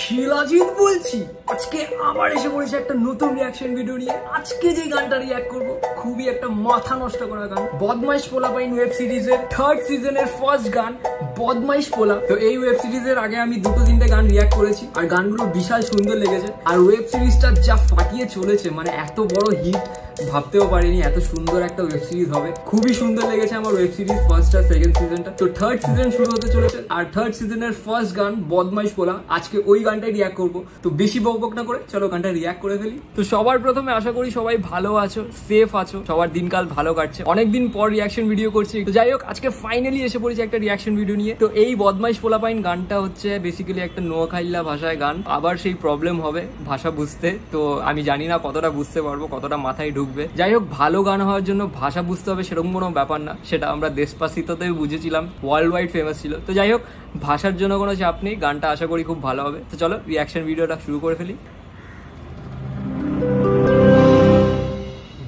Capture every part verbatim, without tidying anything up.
শিলাজিৎ বলছি। আজকে আবার এসে পড়েছে একটা নতুন রিয়াকশন ভিডিও নিয়ে। আজকে যে গানটা রিয়াক্ট করবো খুবই একটা মাথা নষ্ট করা গান, বদমাইশ পোলা পাইন ওয়েব সিরিজের থার্ড সিজনের ফার্স্ট গান বদমাইশ পোলা। তো এই ওয়েব সিরিজের আগে আমি দুটো তিনটে গান রিয়াক্ট করেছি আর গানগুলো বিশাল সুন্দর লেগেছে। আর ওয়েব সিরিজটা যা ফাটিয়ে চলেছে, মানে এত বড় হিট ভাবতেও পারিনি, এত সুন্দর একটা ওয়েব সিরিজ হবে। খুবই সুন্দর লেগেছে আমার ওয়েব সিরিজ ফার্স্ট আর সেকেন্ড সিজনটা। তো থার্ড সিজন শুরু হতে চলেছে আর থার্ড সিজনের ফার্স্ট গান বদমাইশ পোলা, আজকে ওই গানটাই রিয়াক্ট করবো। তো বেশি বকবক না করে চলো গানটা রিয়াক্ট করে ফেলি। তো সবার প্রথমে আশা করি সবাই ভালো আছো, সেফ আছো, সবার দিনকাল ভালো কাটছে। অনেকদিন পর রিয়াকশন ভিডিও করছি। তো যাই হোক, আজকে ফাইনালি এসে পড়েছি একটা রিয়াকশন ভিডিও নিয়ে। তো এই বদমাইশ পোলা পাইন গানটা হচ্ছে বেসিক্যালি একটা নোয়াখাইল্লা ভাষায় গান। আবার সেই প্রবলেম হবে ভাষা বুঝতে, তো আমি জানি না কতটা বুঝতে পারবো, কতটা মাথায় ঢুকবে। যাই হোক, ভালো গান হওয়ার জন্য ভাষা বুঝতে হবে সেরকম কোনো ব্যাপার না, সেটা আমরা দেশপাসিততে বুঝেছিলাম, ওয়ার্ল্ড ওয়াইড ফেমাস ছিল। তো যাই হোক, ভাষার জন্য কোনো চাপ নেই, গানটা আশা করি খুব ভালো হবে। তো চলো রিয়াকশন ভিডিওটা শুরু করে ফেলি।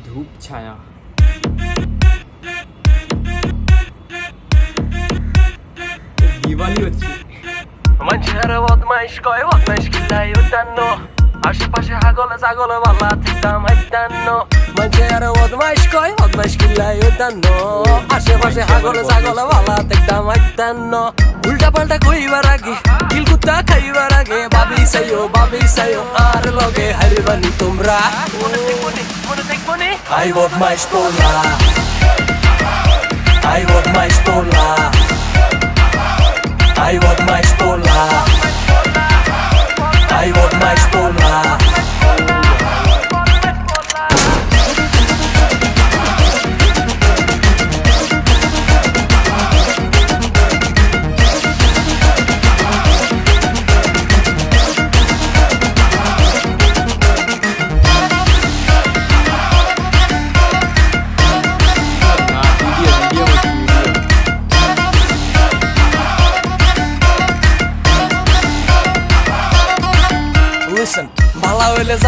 ধূপ ছায়া দিওয়ালি হচ্ছে আমার ছাড়া বদমাইশ কয় বদমাইশ কিলাই উতান্ন আশেপাশে হাগল জাগল বালা তিতাম আইতান্ন মাঝের বদমাইশ কয় বদমাইশ কিলাই উতান্ন আশেপাশে হাগল জাগল বালা তিতাম আইতান্ন উল্টা পাল্টা কইবার আগে দিল কুত্তা খাইবার আগে ভাবি সাইও ভাবি সাইও আর লগে হারিবানি তোমরা মনে দেখবনি মনে দেখবনি আই বদমাইশ পোলা আই বদমাইশ পোলা I Bodmaish Pola I Bodmaish Pola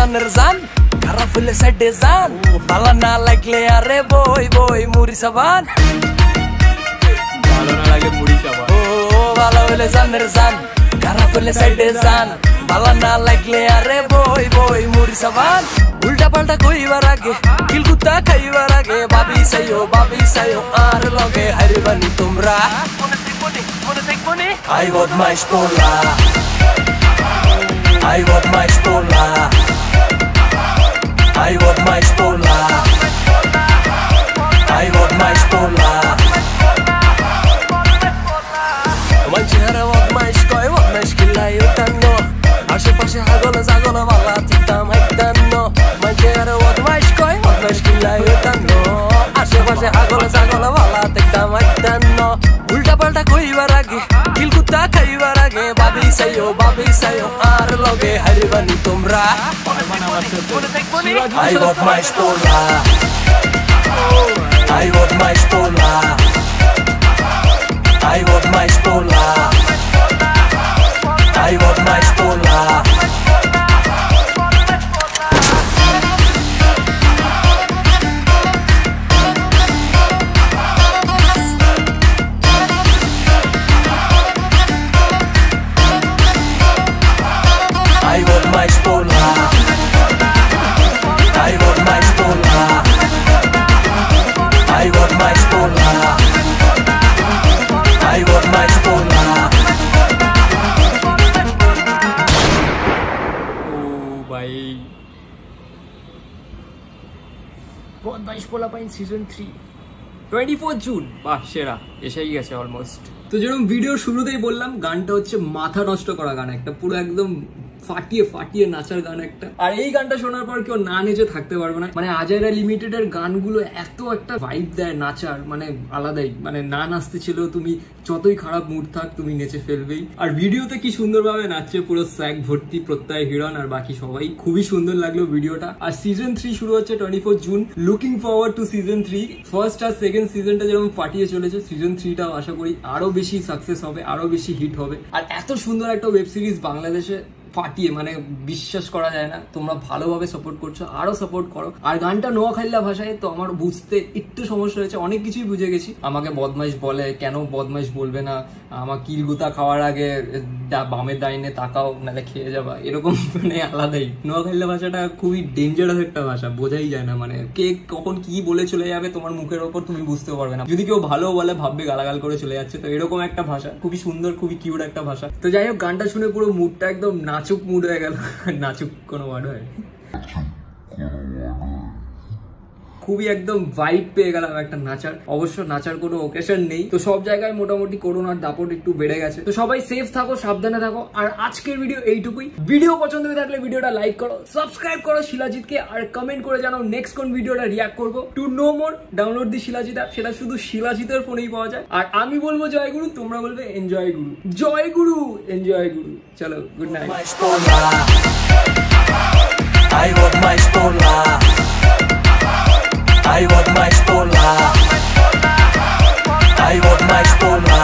জানের জান খারাপ হইলে সাইডে যান ভালো না লাগলে আরে বই বই মুড়ি সাবান ভালো না লাগে মুড়ি সাবান ও ভালো হইলে জানের জান খারাপ হইলে সাইডে যান ভালো না লাগলে আরে বই বই মুড়ি সাবান উল্টা পাল্টা কইবার আগে কিল কুত্তা খাইবার আগে ভাবি সাইও ভাবি সাইও আর লগে হারিবানি তোমরা মনে দেখবনি মনে দেখবনি আই বদমাইশ পোলা I Bodmaish Pola I Bodmaish Pola I Bodmaish Pola আমার চেহারা বদমাইশ কয় বদমাইশ কিলাই উতান্ন আশেপাশে হাগল জাগল বালা তিতাম আইতান্ন আমার চেহারা বদমাইশ কয় বদমাইশ কিলাই উতান্ন আশেপাশে হাগল জাগল বালা তিতাম আইতান্ন উল্টা পাল্টা কইবার আগে দিল কুত্তা খাইবার আগে ভাবি সাইও ভাবি সাইও আর লগে হারিবানি তোমরা আই বদমাইশ পোলা আই বদমাইশ পোলা আই বদমাইশ পোলা আই বদমাইশ পোলা বদমাইশ পোলা পাইন সিজন থ্রি চব্বিশে জুন। বাহ, সেরা এসেই গেছে অলমোস্ট। তো যেরকম ভিডিও শুরুতেই বললাম, গানটা হচ্ছে মাথা নষ্ট করা গান একটা, পুরো একদম ফাটিয়ে ফাটিয়ে নাচার গান একটা। আর এই গানটা শোনার পর কেউ না নেচে থাকতে পারবে না। মানে আজাইরা লিমিটেড এর গানগুলো এত একটা ভাইব দেয় নাচার, মানে আলাদাই। মানে না নাচতে ছিল তুমি যতই খারাপ মুড থাক তুমি নেচে ফেলবেই। আর ভিডিওতে কি সুন্দরভাবে নাচছে পুরো স্যাক ভর্তি প্রত্যয় হিরণ আর বাকি সবাই। খুবই সুন্দর লাগলো ভিডিওটা। আর সিজন থ্রি শুরু হচ্ছে চব্বিশে June. Looking forward to season three. First আর সেকেন্ড সিজনটা যেরকম ফাটিয়ে চলেছে, সিজন থ্রিটাও আশা করি আরো বেশি সাকসেস হবে, আরো বেশি হিট হবে। আর এত সুন্দর একটা ওয়েব সিরিজ বাংলাদেশে ফাটিয়ে মানে বিশ্বাস করা যায় না তোমরা ভালোভাবে সাপোর্ট করছো আরো সাপোর্ট করো আর গানটা নোয়াখাইল্লা ভাষায় তো আমার বুঝতে একটু সমস্যা হয়েছে অনেক কিছুই বুঝে গেছি আমাকে বদমাইশ বলে কেন বদমাইশ বলবে না আমার কিলগুতা খাওয়ার আগে বামে ডাইনে তাকাও নালে খেয়ে যাবা এরকম মানে আলাদাই নোয়াখাইল্লা ভাষাটা খুবই ডেঞ্জারাস একটা ভাষা বোঝাই যায় না মানে কে কখন কি বলে চলে যাবে তোমার মুখের ওপর তুমি বুঝতে পারবে না যদি কেউ ভালো বলে ভাববে গালাগাল করে চলে যাচ্ছে তো এরকম একটা ভাষা খুবই সুন্দর খুবই কিউট একটা ভাষা তো যাই হোক গানটা শুনে পুরো মুডটা একদম নাচুক মুড হয়ে গেল নাচুক কোনো ওয়ার্ড হয় খুবই একদম ভাইব পেয়ে গেলাম একটা নাচার অবশ্য নাচার কোনো ওকেশন নেই তো সব জায়গায় মোটামুটি করোনার দাপট একটু বেড়ে গেছে তো সবাই সেফ থাকো সাবধানে থাকো আর আজকের ভিডিও এইটুকুই ভিডিও পছন্দ হয়ে থাকলে ভিডিওটা লাইক করো সাবস্ক্রাইব করো শিলাজিৎকে আর কমেন্ট করে জানাও নেক্সট কোন ভিডিওটা রিয়াক্ট করবো to no more download the Shilajit app সেটা শুধু শিলাজিতের ফোনেই পাওয়া যায় আর আমি বলবো জয় গুরু তোমরা বলবে এনজয় গুরু জয় গুরু এনজয় গুরু চলো good night I Bodmaish Pola. I Bodmaish Pola.